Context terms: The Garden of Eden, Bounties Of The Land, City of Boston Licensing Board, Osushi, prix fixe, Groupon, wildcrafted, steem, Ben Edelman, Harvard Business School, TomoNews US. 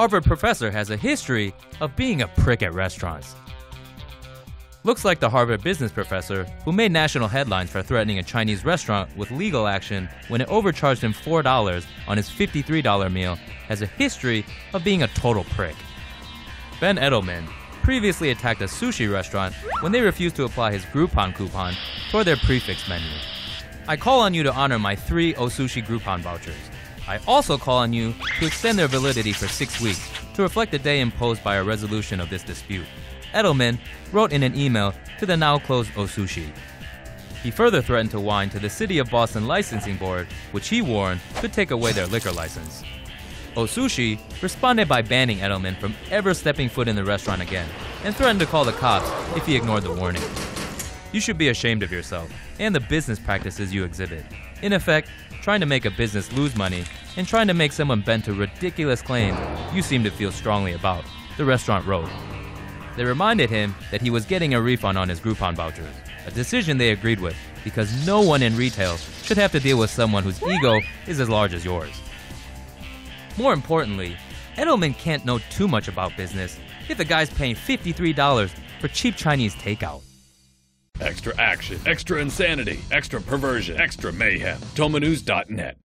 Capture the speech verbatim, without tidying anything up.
Harvard professor has a history of being a prick at restaurants. Looks like the Harvard business professor who made national headlines for threatening a Chinese restaurant with legal action when it overcharged him four dollars on his fifty-three dollar meal has a history of being a total prick. Ben Edelman previously attacked a sushi restaurant when they refused to apply his Groupon coupon toward their prefix menu. I call on you to honor my three Osushi Groupon vouchers. I also call on you to extend their validity for six weeks to reflect the day imposed by a resolution of this dispute. Edelman wrote in an email to the now-closed Osushi. He further threatened to whine to the City of Boston Licensing Board, which he warned could take away their liquor license. Osushi responded by banning Edelman from ever stepping foot in the restaurant again and threatened to call the cops if he ignored the warning. You should be ashamed of yourself and the business practices you exhibit. In effect, trying to make a business lose money and trying to make someone bend to ridiculous claims you seem to feel strongly about, the restaurant wrote. They reminded him that he was getting a refund on his Groupon vouchers, a decision they agreed with because no one in retail should have to deal with someone whose ego is as large as yours. More importantly, Edelman can't know too much about business if the guy's paying fifty-three dollars for cheap Chinese takeout. Extra action, extra insanity, extra perversion, extra mayhem. Tomo News dot net.